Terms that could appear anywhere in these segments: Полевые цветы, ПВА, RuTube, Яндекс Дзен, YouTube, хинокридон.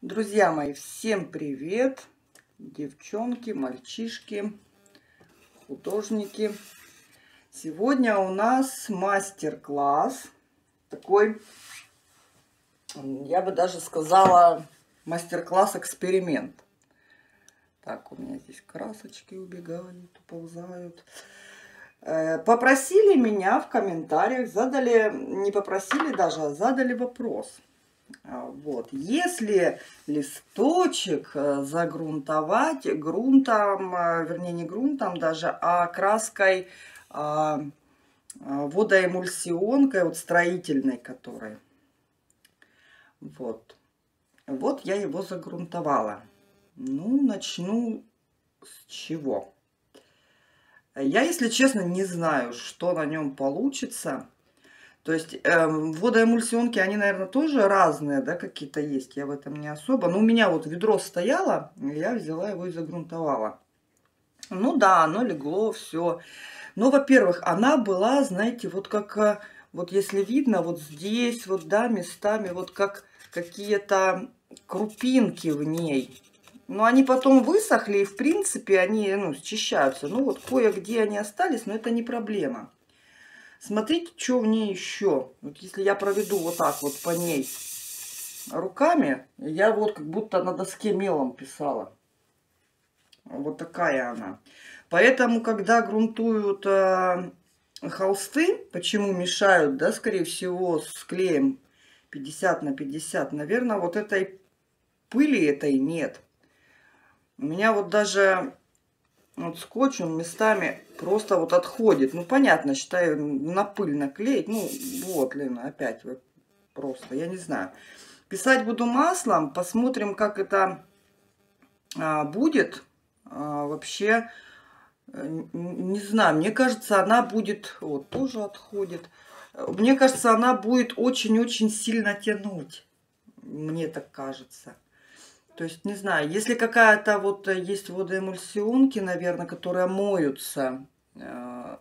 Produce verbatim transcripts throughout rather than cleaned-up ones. Друзья мои, всем привет! Девчонки, мальчишки, художники. Сегодня у нас мастер-класс. Такой, я бы даже сказала, мастер-класс-эксперимент. Так, у меня здесь красочки убегают, уползают. Попросили меня в комментариях, задали, не попросили даже, а задали вопрос. Вот, если листочек загрунтовать грунтом, вернее не грунтом даже, а краской а, водоэмульсионкой, вот строительной которой, вот, вот я его загрунтовала. Ну, начну с чего? Я, если честно, не знаю, что на нем получится. То есть э, водоэмульсионки, они, наверное, тоже разные, да, какие-то есть. Я в этом не особо. Но у меня вот ведро стояло, я взяла его и загрунтовала. Ну да, оно легло, все. Но, во-первых, она была, знаете, вот как, вот если видно, вот здесь, вот, да, местами, вот как какие-то крупинки в ней. Но они потом высохли, и, в принципе, они, ну, счищаются. Ну, вот кое-где они остались, но это не проблема. Смотрите, что в ней еще. Вот если я проведу вот так вот по ней руками, я вот как будто на доске мелом писала. Вот такая она. Поэтому, когда грунтуют э, холсты, почему мешают, да, скорее всего, с клеем пятьдесят на пятьдесят, наверное, вот этой пыли этой нет. У меня вот даже... Вот скотч, он местами просто вот отходит. Ну, понятно, считаю, на пыль наклеить. Ну, вот, Лена, опять вот просто, я не знаю. Писать буду маслом, посмотрим, как это а, будет. А, вообще, не знаю, мне кажется, она будет... Вот, тоже отходит. Мне кажется, она будет очень-очень сильно тянуть. Мне так кажется. То есть, не знаю, если какая-то вот есть водоэмульсионки, наверное, которые моются э,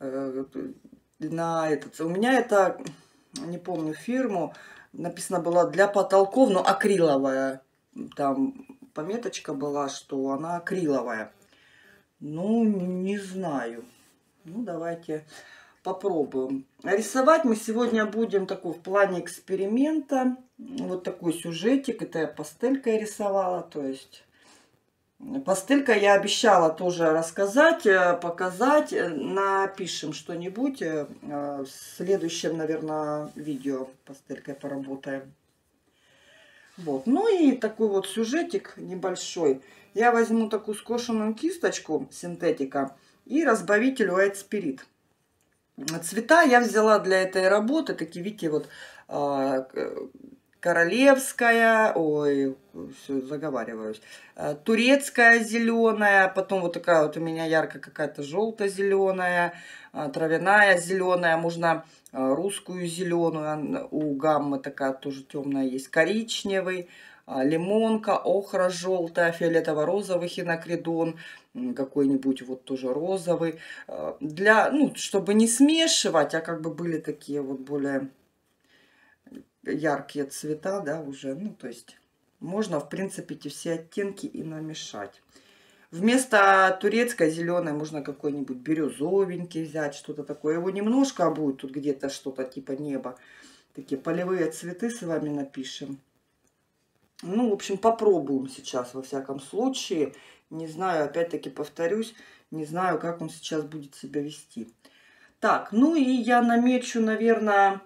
э, на этот... У меня это, не помню фирму, написано было для потолков, но акриловая. Там пометочка была, что она акриловая. Ну, не знаю. Ну, давайте попробуем. Рисовать мы сегодня будем такой в плане эксперимента. Вот такой сюжетик. Это я пастелькой рисовала. То есть пастелька я обещала тоже рассказать, показать. Напишем что-нибудь. В следующем, наверное, видео пастелькой поработаем. Вот. Ну и такой вот сюжетик небольшой. Я возьму такую скошенную кисточку синтетика и разбавитель White Spirit. Цвета я взяла для этой работы. Такие, видите, вот королевская, ой, все, заговариваюсь, турецкая зеленая, потом вот такая вот у меня яркая какая-то желто-зеленая, травяная зеленая, можно русскую зеленую, у гаммы такая тоже темная есть, коричневый, лимонка, охра желтая, фиолетово-розовый хинокридон, какой-нибудь вот тоже розовый, для, ну, чтобы не смешивать, а как бы были такие вот более... яркие цвета, да, уже, ну, то есть можно, в принципе, эти все оттенки и намешать. Вместо турецкой зеленой можно какой-нибудь бирюзовенький взять, что-то такое. Его немножко будет, тут где-то что-то типа неба. Такие полевые цветы с вами напишем. Ну, в общем, попробуем сейчас, во всяком случае. Не знаю, опять-таки повторюсь, не знаю, как он сейчас будет себя вести. Так, ну и я намечу, наверное...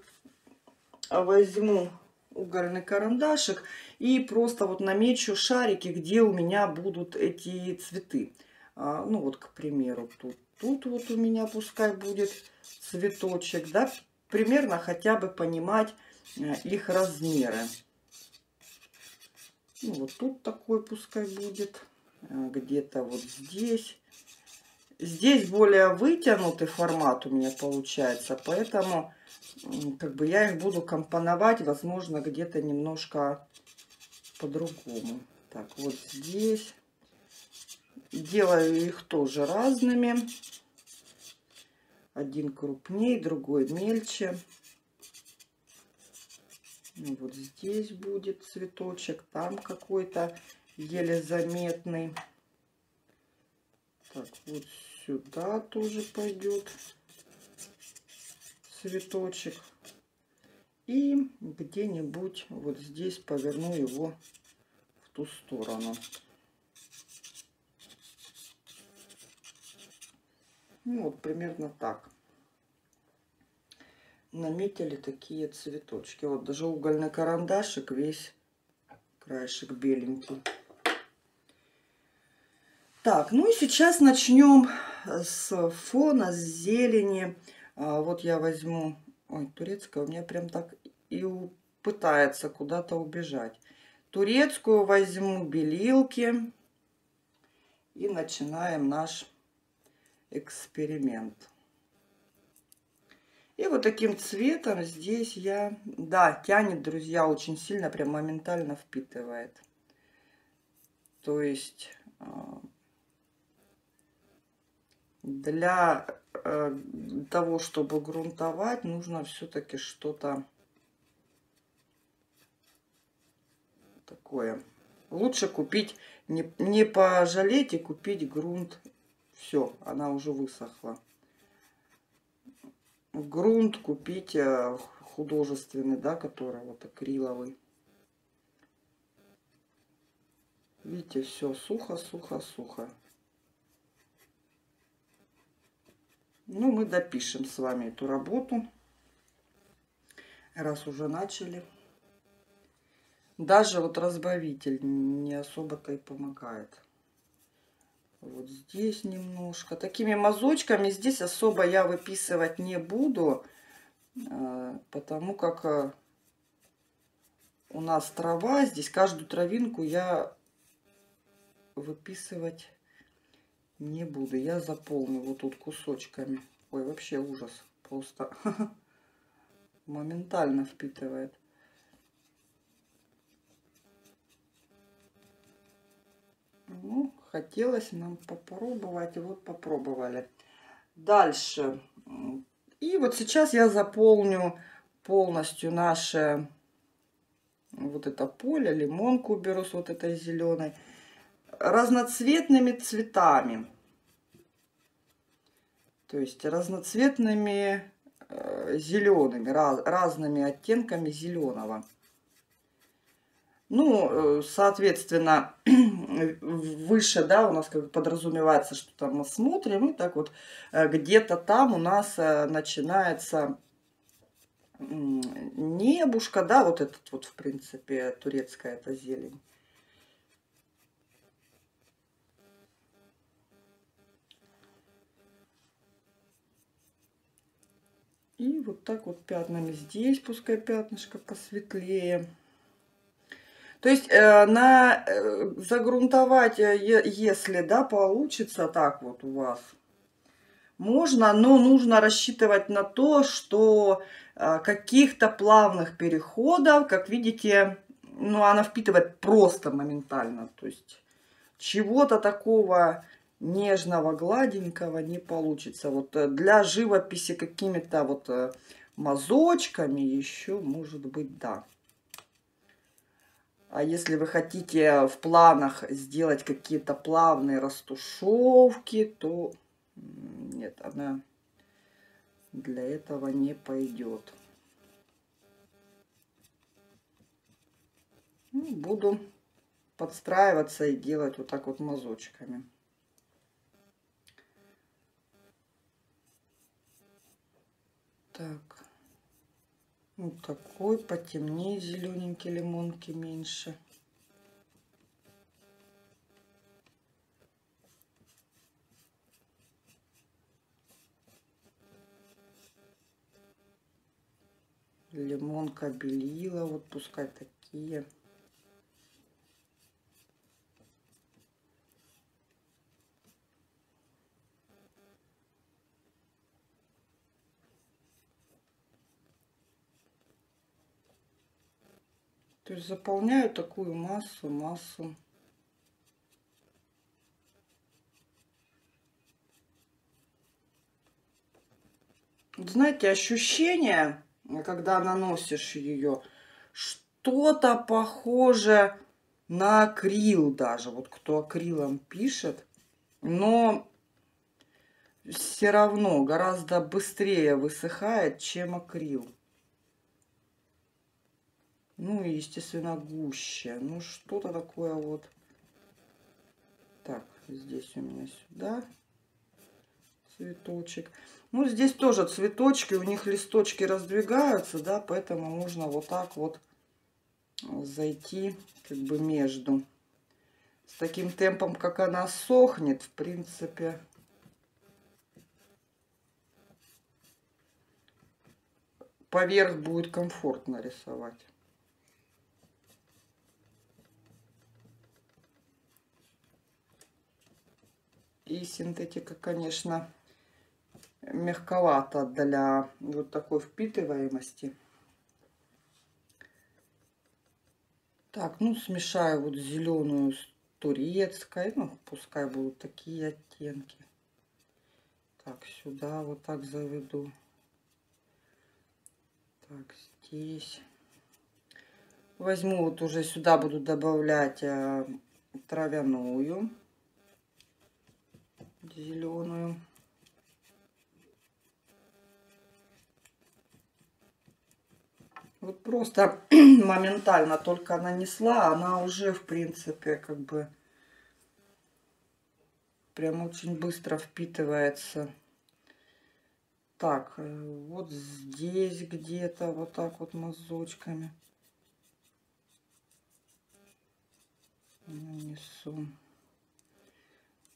Возьму угольный карандашик и просто вот намечу шарики, где у меня будут эти цветы. А, ну вот, к примеру, тут, тут вот у меня пускай будет цветочек, да, примерно хотя бы понимать а, их размеры. Ну, вот тут такой пускай будет, а, где-то вот здесь. Здесь более вытянутый формат у меня получается, поэтому как бы я их буду компоновать, возможно, где-то немножко по-другому. Так, вот здесь. Делаю их тоже разными. Один крупнее, другой мельче. Ну, вот здесь будет цветочек, там какой-то еле заметный. Так, вот сюда тоже пойдет цветочек. И где-нибудь вот здесь поверну его в ту сторону. Ну, вот примерно так. Наметили такие цветочки. Вот даже угольный карандашик, весь краешек беленький. Так, ну и сейчас начнем с фона, с зелени. А, вот я возьму... Ой, турецкая у меня прям так и пытается куда-то убежать. Турецкую возьму, белилки. И начинаем наш эксперимент. И вот таким цветом здесь я... Да, тянет, друзья, очень сильно, прям моментально впитывает. То есть для того, чтобы грунтовать, нужно все-таки что-то такое. Лучше купить, не, не пожалеть и купить грунт. Все, она уже высохла. Грунт купить художественный, да, который вот акриловый. Видите, все сухо, сухо, сухо. Ну, мы допишем с вами эту работу, раз уже начали. Даже вот разбавитель не особо-то и помогает. Вот здесь немножко. Такими мазочками здесь особо я выписывать не буду, потому как у нас трава. Здесь каждую травинку я выписывать не буду. Я заполню вот тут кусочками. Ой, вообще ужас. Просто моментально впитывает. Ну, хотелось нам попробовать, и вот попробовали. Дальше. И вот сейчас я заполню полностью наше вот это поле. Лимонку беру с вот этой зеленой. Разноцветными цветами. То есть разноцветными э, зелеными, раз, разными оттенками зеленого. Ну, соответственно, выше, да, у нас как бы подразумевается, что там мы смотрим, и так вот где-то там у нас начинается небушка, да, вот этот вот, в принципе, турецкая эта зелень. И вот так вот пятнами здесь, пускай пятнышко посветлее. То есть э, на, э, загрунтовать, э, если, да, получится так вот у вас, можно, но нужно рассчитывать на то, что э, каких-то плавных переходов, как видите, ну, она впитывает просто моментально. То есть чего-то такого нежного, гладенького не получится. Вот э, для живописи какими-то вот э, мазочками еще, может быть, да. А если вы хотите в планах сделать какие-то плавные растушевки, то нет, она для этого не пойдет. Ну, буду подстраиваться и делать вот так вот мазочками. Так. Вот такой потемнее, зелененький, лимонки меньше. Лимонка, белила, вот пускай такие. То есть заполняю такую массу, массу. Знаете, ощущение, когда наносишь ее, что-то похоже на акрил даже. Вот кто акрилом пишет, но все равно гораздо быстрее высыхает, чем акрил. Ну и, естественно, гуще. Ну, что-то такое вот. Так, здесь у меня сюда цветочек. Ну, здесь тоже цветочки, у них листочки раздвигаются, да, поэтому можно вот так вот зайти как бы между. С таким темпом, как она сохнет, в принципе, поверх будет комфортно рисовать. И синтетика, конечно, мягковата для вот такой впитываемости. Так, ну смешаю вот зеленую с турецкой. Ну, пускай будут такие оттенки. Так, сюда вот так заведу. Так, здесь. Возьму вот уже сюда, буду добавлять э, травяную. Зеленую. Вот просто моментально только нанесла, она уже, в принципе, как бы прям очень быстро впитывается. Так, вот здесь где-то вот так вот мазочками нанесу.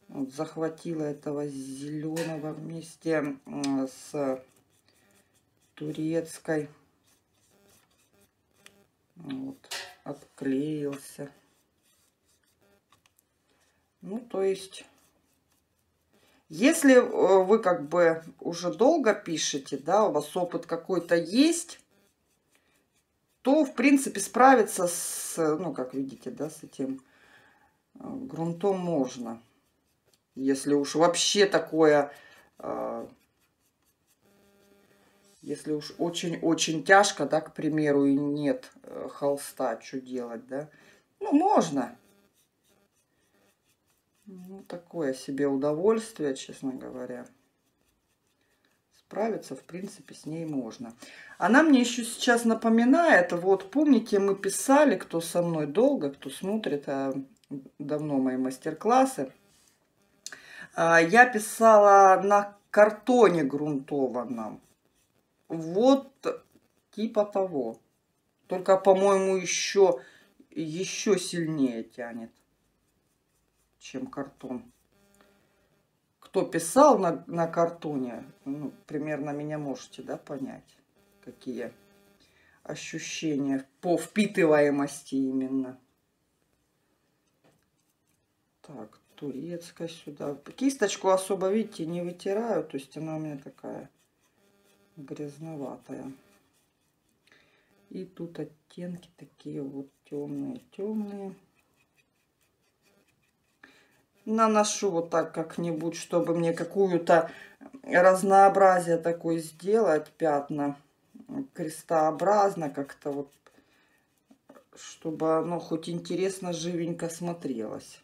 Вот, захватила этого зеленого вместе с турецкой. Вот, отклеился. Ну, то есть, если вы как бы уже долго пишете, да, у вас опыт какой-то есть, то, в принципе, справиться с, ну, как видите, да, с этим грунтом можно. Если уж вообще такое, если уж очень-очень тяжко, да, к примеру, и нет холста, что делать, да? Ну, можно. Ну, такое себе удовольствие, честно говоря. Справиться, в принципе, с ней можно. Она мне еще сейчас напоминает, вот, помните, мы писали, кто со мной долго, кто смотрит а, давно мои мастер-классы. Я писала на картоне грунтованном. Вот типа того. Только, по-моему, еще, еще сильнее тянет, чем картон. Кто писал на, на картоне, ну, примерно меня можете, да, понять, какие ощущения по впитываемости именно. Так, турецкая сюда. Кисточку особо, видите, не вытираю. То есть она у меня такая грязноватая. И тут оттенки такие вот темные-темные. Наношу вот так как-нибудь, чтобы мне какую-то разнообразие такое сделать. Пятна крестообразно как-то вот. Чтобы оно хоть интересно, живенько смотрелось.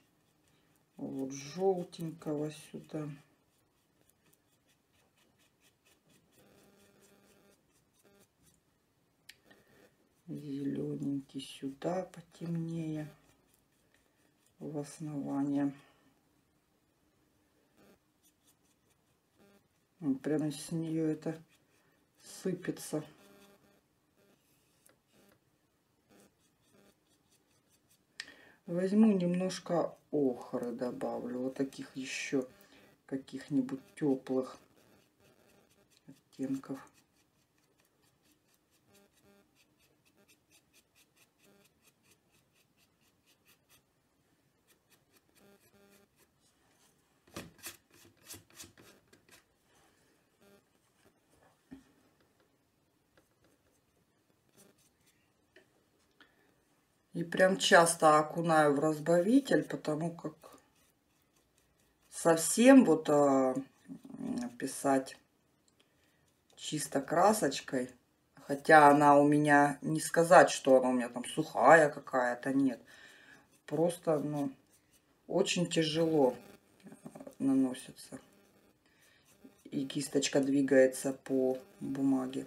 Вот желтенького сюда. Зелененький сюда потемнее. В основание. Прямо с нее это сыпется. Возьму немножко охры, добавлю. Вот таких еще каких-нибудь теплых оттенков. И прям часто окунаю в разбавитель, потому как совсем вот а, писать чисто красочкой Хотя она у меня, не сказать, что она у меня там сухая какая-то, нет. Просто, ну, очень тяжело наносится. И кисточка двигается по бумаге.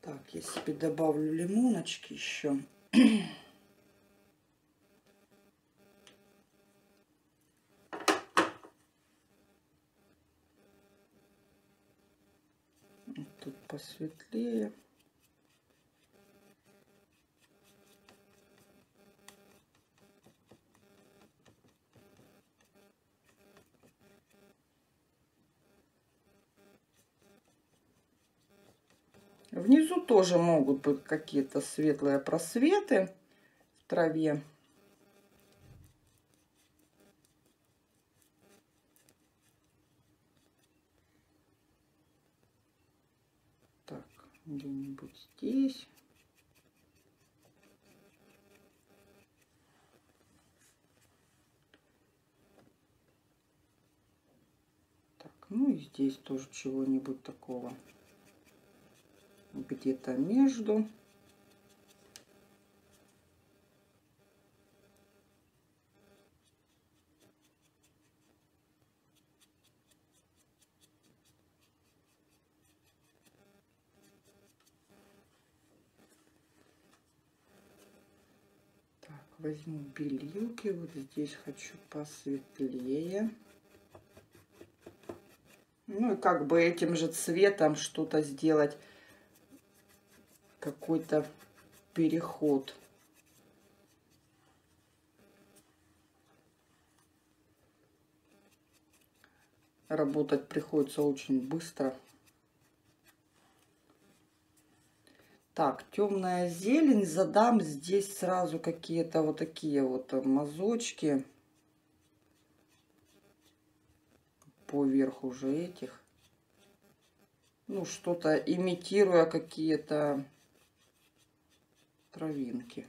Так, я себе добавлю лимоночки еще. Тут посветлее. Внизу тоже могут быть какие-то светлые просветы в траве. Так, где-нибудь здесь. Так, ну и здесь тоже чего-нибудь такого. Где-то между. Так, возьму белилки. Вот здесь хочу посветлее. Ну и как бы этим же цветом что-то сделать. Какой-то переход. Работать приходится очень быстро. Так, темная зелень. Задам здесь сразу какие-то вот такие вот мазочки. Поверх уже этих. Ну, что-то имитируя какие-то травинки.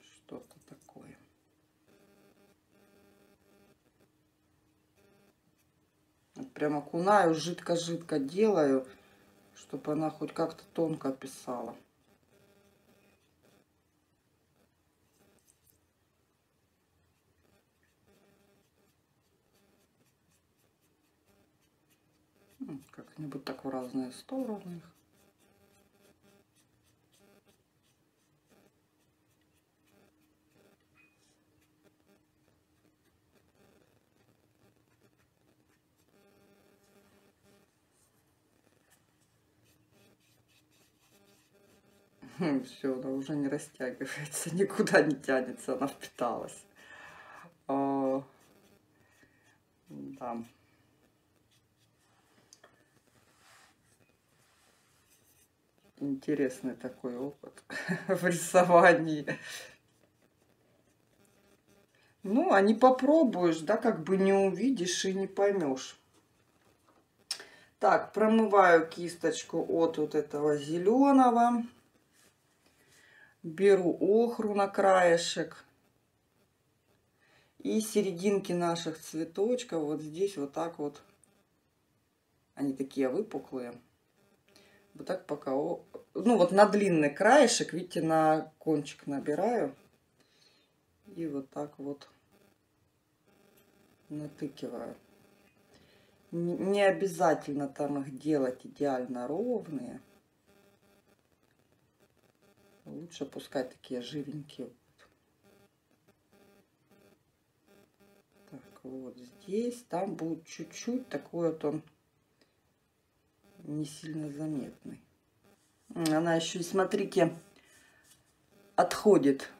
Что-то такое. Вот прям окунаю, жидко-жидко делаю, чтобы она хоть как-то тонко писала. Ну, как-нибудь так в разные стороны их. Все, она уже не растягивается, никуда не тянется, она впиталась. О, да. Интересный такой опыт в рисовании. Ну, а не попробуешь, да, как бы не увидишь и не поймешь. Так, промываю кисточку от вот этого зеленого. Беру охру на краешек. И серединки наших цветочков вот здесь вот так вот. Они такие выпуклые. Вот так пока... Ну вот на длинный краешек, видите, на кончик набираю. И вот так вот натыкиваю. Не обязательно там их делать идеально ровные. Лучше пускай такие живенькие. Так, вот здесь. Там будет чуть-чуть такой вот он не сильно заметный. Она еще, смотрите, отходит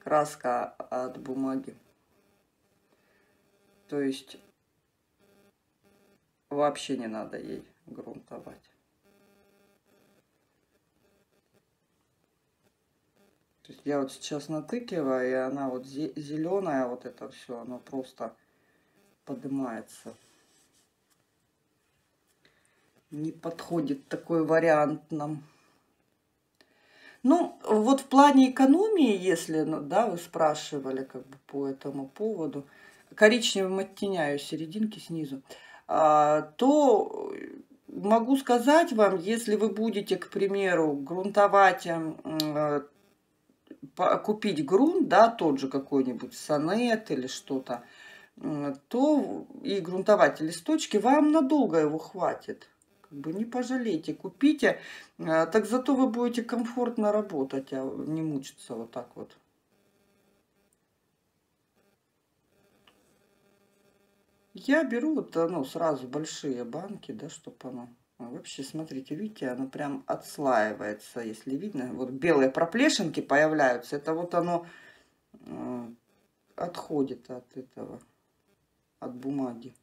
краска от бумаги. То есть вообще не надо ей грунтовать. То есть я вот сейчас натыкиваю, и она вот зеленая, вот это все, оно просто поднимается. Не подходит такой вариант нам. Ну, вот в плане экономии, если, ну, да, вы спрашивали как бы по этому поводу, коричневым оттеняю серединки снизу, а, то могу сказать вам, если вы будете, к примеру, грунтовать, а, купить грунт, да, тот же какой-нибудь Сонет или что-то, то и грунтовать листочки, вам надолго его хватит. Как бы не пожалейте, купите, так зато вы будете комфортно работать, а не мучиться вот так вот. Я беру вот, ну, сразу большие банки, да, чтобы оно... Вообще, смотрите, видите, оно прям отслаивается, если видно. Вот белые проплешинки появляются, это вот оно отходит от этого, от бумаги.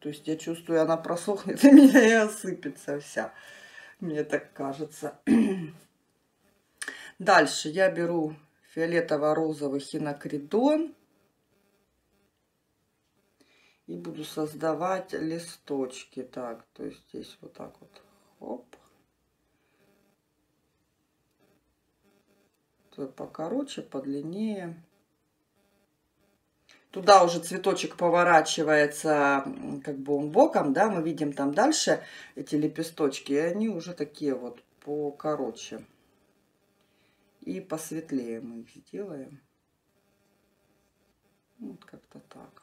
То есть я чувствую, она просохнет у меня и осыпется вся. Мне так кажется. Дальше я беру фиолетово-розовый хинокридон. И буду создавать листочки. Так, то есть здесь вот так вот. Хоп. Тут покороче, подлиннее. Туда уже цветочек поворачивается, как бы он боком, да, мы видим там дальше эти лепесточки. И они уже такие вот покороче. И посветлее мы их сделаем. Вот как-то так.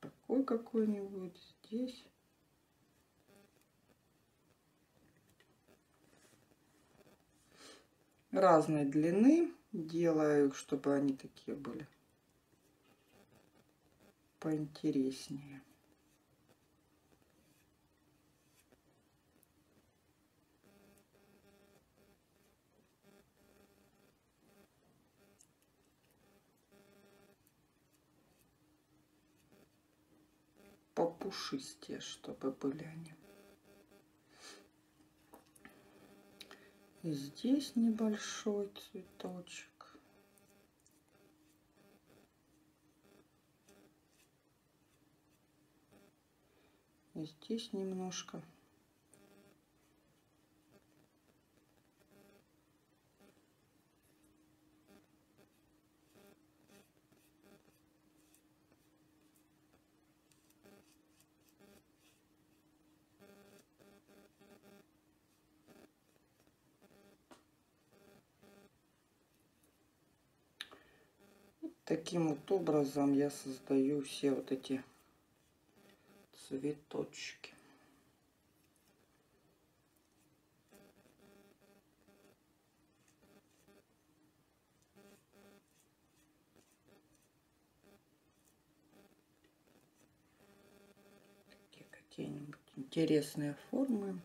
Такой какой-нибудь здесь. Разной длины делаю, чтобы они такие были поинтереснее. Попушистее, чтобы были они. И здесь небольшой цветочек. И здесь немножко. Таким вот образом я создаю все вот эти цветочки. Такие какие-нибудь интересные формы.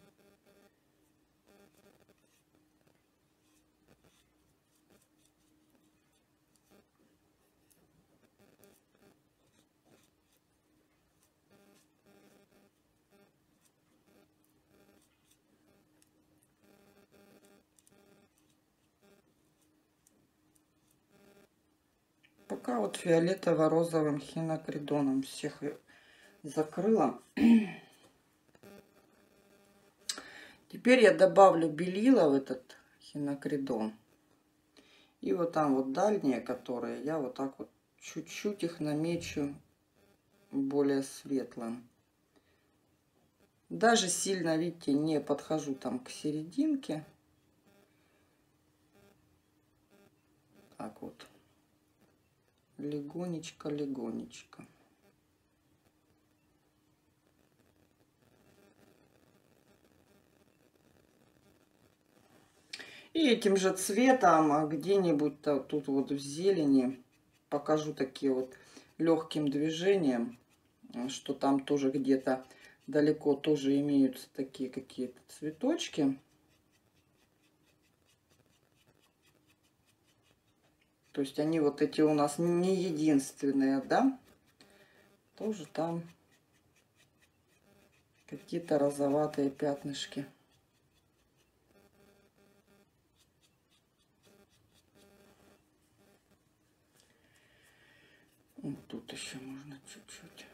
Пока вот фиолетово-розовым хинокридоном всех закрыла. Теперь я добавлю белила в этот хинокридон. И вот там вот дальние, которые я вот так вот чуть-чуть их намечу более светлым. Даже сильно, видите, не подхожу там к серединке. Так вот. Легонечко, легонечко. И этим же цветом где-нибудь тут вот в зелени покажу такие вот легким движением, что там тоже где-то далеко тоже имеются такие какие-то цветочки. То есть они вот эти у нас не единственные, да? Тоже там какие-то розоватые пятнышки. Ну, тут еще можно чуть-чуть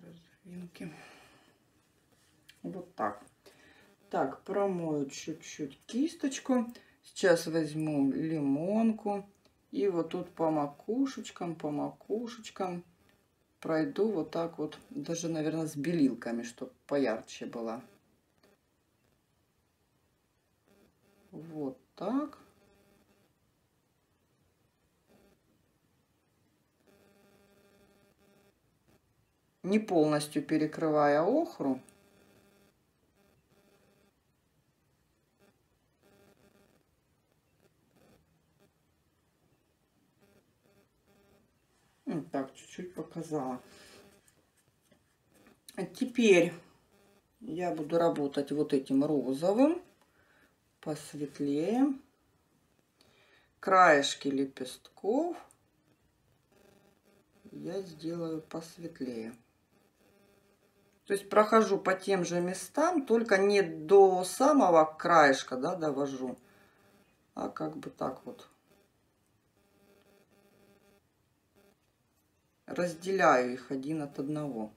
раздвинки. Вот так. Так, промою чуть-чуть кисточку. Сейчас возьму лимонку. И вот тут по макушечкам, по макушечкам пройду вот так вот. Даже, наверное, с белилками, чтобы поярче была. Вот так. Не полностью перекрывая охру. Вот так, чуть-чуть показала. А теперь я буду работать вот этим розовым. Посветлее. Краешки лепестков я сделаю посветлее. То есть прохожу по тем же местам, только не до самого краешка, да, довожу, а как бы так вот. Разделяю их один от одного.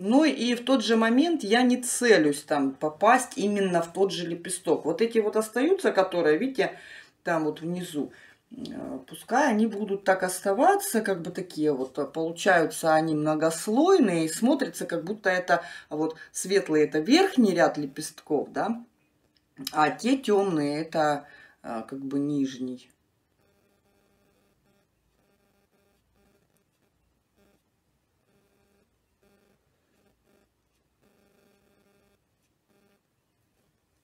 Ну и в тот же момент я не целюсь там попасть именно в тот же лепесток. Вот эти вот остаются, которые, видите, там вот внизу, пускай они будут так оставаться, как бы такие вот, получаются они многослойные и смотрятся, как будто это вот светлые, это верхний ряд лепестков, да, а те темные, это как бы нижний.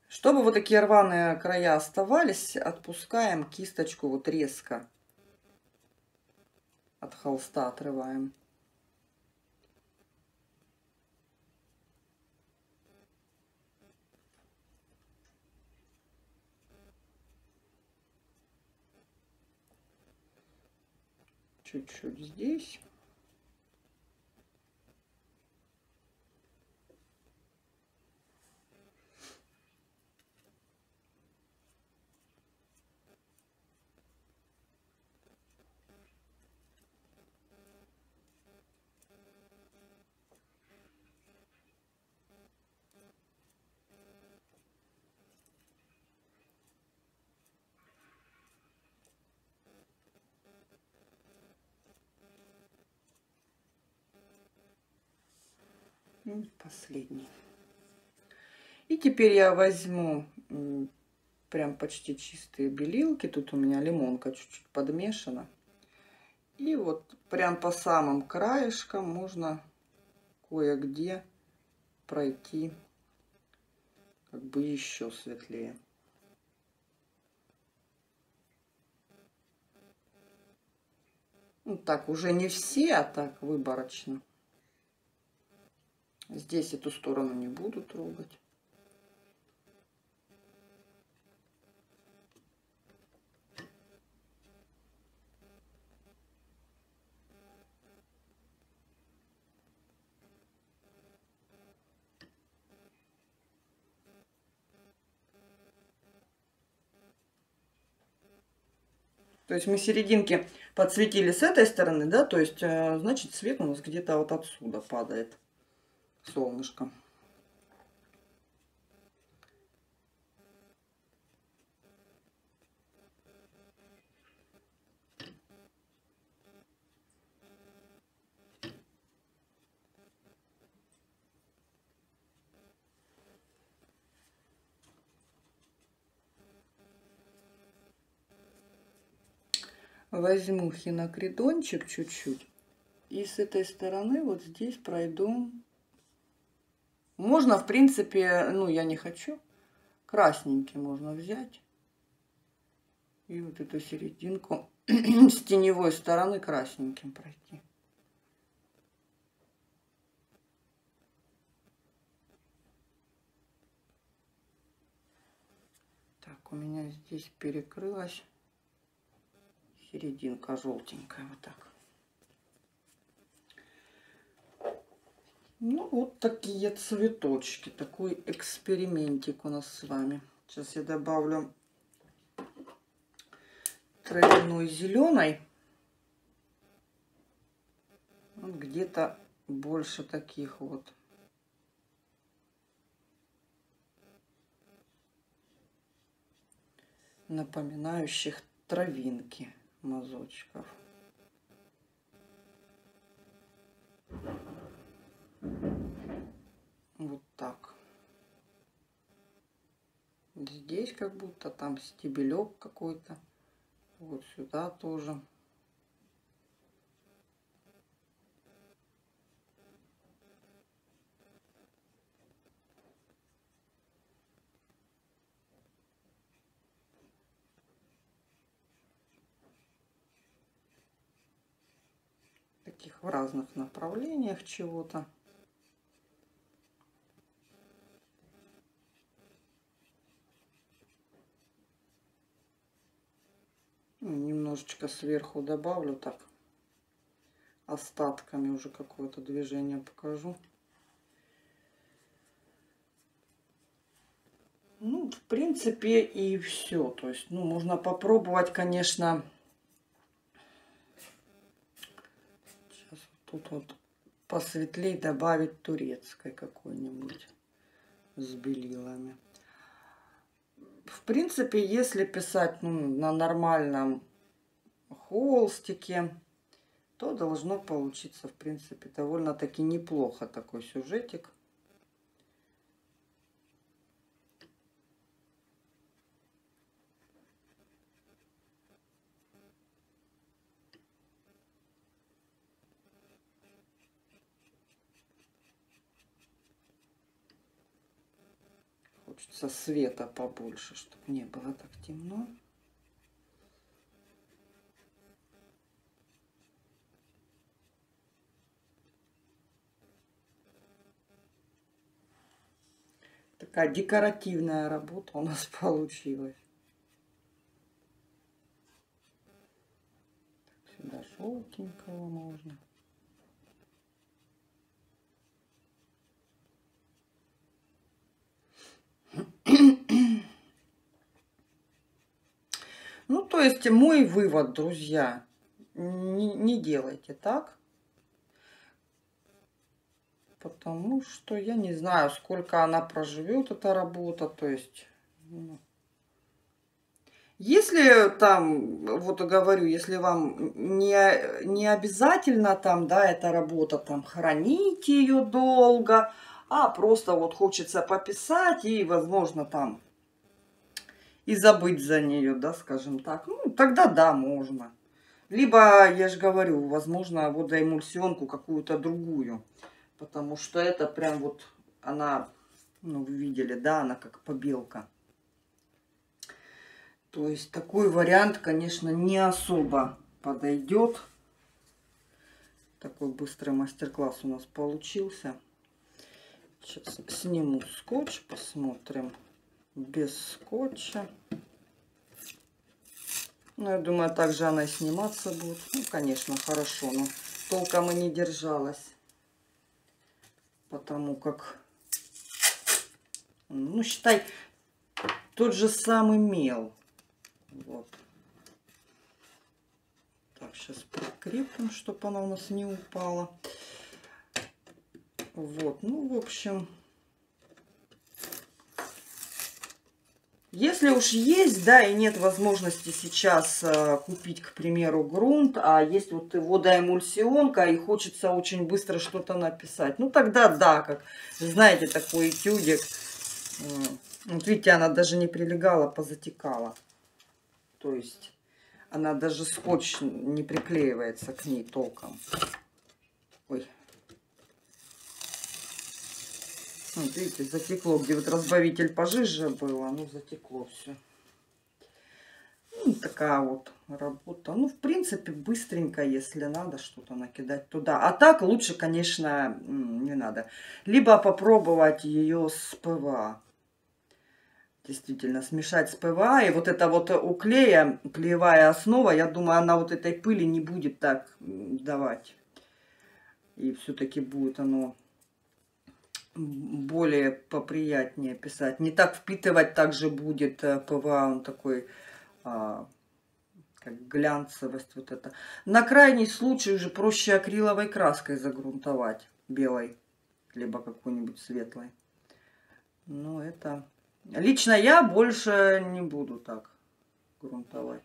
Чтобы вот такие рваные края оставались, отпускаем кисточку вот резко. От холста отрываем. Чуть-чуть здесь. Последний. И теперь я возьму прям почти чистые белилки. Тут у меня лимонка чуть-чуть подмешана. И вот прям по самым краешкам можно кое-где пройти как бы еще светлее. Ну так, уже не все, а так выборочно. Здесь эту сторону не буду трогать. То есть мы серединки подсветили с этой стороны, да, то есть, значит, свет у нас где-то вот отсюда падает. Солнышко. Возьму хинокридончик чуть-чуть и с этой стороны вот здесь пройду. Можно, в принципе, ну, я не хочу, красненький можно взять. И вот эту серединку с теневой стороны красненьким пройти. Так, у меня здесь перекрылась серединка желтенькая, вот так. Ну, вот такие цветочки. Такой экспериментик у нас с вами. Сейчас я добавлю травяной зеленой. Вот где-то больше таких вот. Напоминающих травинки мазочков. Вот так. Здесь как будто там стебелек какой-то. Вот сюда тоже. Таких в разных направлениях чего-то. Немножечко сверху добавлю, так остатками уже какое-то движение покажу. Ну, в принципе, и все. То есть, ну, можно попробовать, конечно. Сейчас тут вот посветлее добавить турецкой какой-нибудь с белилами. В принципе, если писать, ну, на нормальном холстике, то должно получиться, в принципе, довольно-таки неплохо такой сюжетик. Хочется света побольше, чтобы не было так темно. Такая декоративная работа у нас получилась. Так, сюда желтенького можно. Ну, то есть, мой вывод, друзья, не, не делайте так, потому что я не знаю, сколько она проживет, эта работа. То есть, ну, если там, вот говорю, если вам не, не обязательно там, да, эта работа, там, хранить ее долго, а просто вот хочется пописать и, возможно, там, и забыть за нее, да, скажем так. Ну, тогда да, можно. Либо, я же говорю, возможно, водоэмульсионку какую-то другую. Потому что это прям вот она, ну, вы видели, да, она как побелка. То есть такой вариант, конечно, не особо подойдет. Такой быстрый мастер-класс у нас получился. Сейчас сниму скотч, посмотрим. Без скотча. Ну, я думаю, также она и сниматься будет. Ну, конечно, хорошо, но толком и не держалась. Потому как, ну, считай, тот же самый мел. Вот. Так, сейчас прикрепим, чтобы она у нас не упала. Вот, ну, в общем... Если уж есть, да, и нет возможности сейчас э, купить, к примеру, грунт, а есть вот водоэмульсионка, и хочется очень быстро что-то написать, ну тогда да, как, знаете, такой этюдик. Вот видите, она даже не прилегала, позатекала. То есть она даже скотч не приклеивается к ней толком. Ой. Вот видите, затекло, где вот разбавитель пожиже было, ну затекло все. Ну, такая вот работа. Ну, в принципе, быстренько, если надо что-то накидать туда. А так лучше, конечно, не надо. Либо попробовать ее с ПВА. Действительно, смешать с ПВА. И вот это вот у клея, клеевая основа, я думаю, она вот этой пыли не будет так давать. И все-таки будет оно... более поприятнее писать. Не так впитывать также будет ПВА, он такой, а, как глянцевость вот это. На крайний случай уже проще акриловой краской загрунтовать, белой, либо какой-нибудь светлой. Но это... Лично я больше не буду так грунтовать.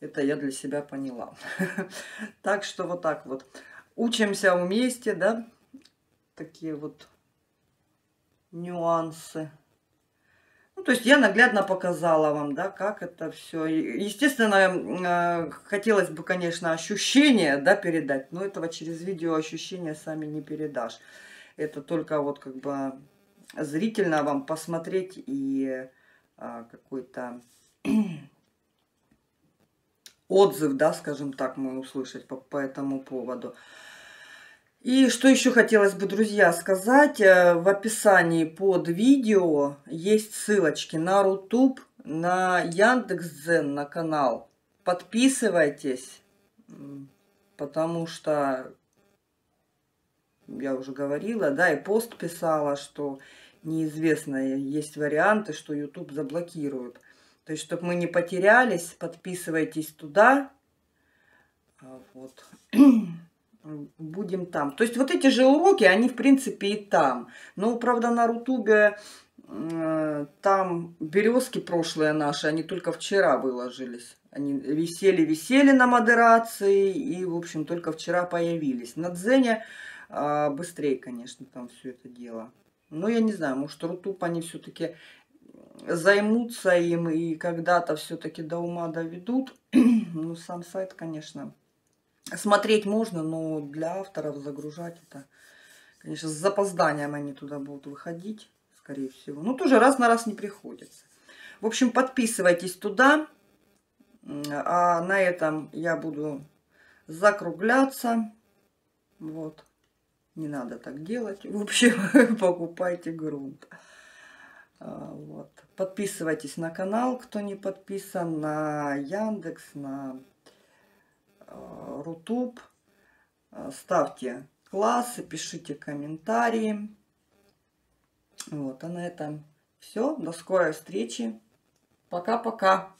Это я для себя поняла. Так что вот так вот. Учимся вместе, да? Такие вот нюансы. Ну, то есть я наглядно показала вам, да, как это все. Естественно, хотелось бы, конечно, ощущения, да, передать, но этого через видео ощущения сами не передашь. Это только вот как бы зрительно вам посмотреть и какой-то отзыв, да, скажем так, мы услышать по, по этому поводу. И что еще хотелось бы, друзья, сказать. В описании под видео есть ссылочки на RuTube, на Яндекс Дзен, на канал. Подписывайтесь, потому что я уже говорила, да, и пост писала, что неизвестно, есть варианты, что YouTube заблокирует. То есть, чтобы мы не потерялись, подписывайтесь туда. Вот. Будем там. То есть, вот эти же уроки, они, в принципе, и там. Но, правда, на Рутубе э, там березки прошлые наши, они только вчера выложились. Они висели-висели на модерации и, в общем, только вчера появились. На Дзене А быстрее, конечно, там все это дело. Но я не знаю, может, RuTube они все-таки займутся им и когда-то все-таки до ума доведут. Ну, сам сайт, конечно, смотреть можно, но для авторов загружать это, конечно, с запозданием они туда будут выходить, скорее всего. Но тоже раз на раз не приходится. В общем, подписывайтесь туда. А на этом я буду закругляться. Вот. Не надо так делать. В общем, покупайте грунт. Вот. Подписывайтесь на канал, кто не подписан, на Яндекс, на RuTube. Ставьте классы, пишите комментарии. Вот, а на этом все. До скорой встречи. Пока-пока.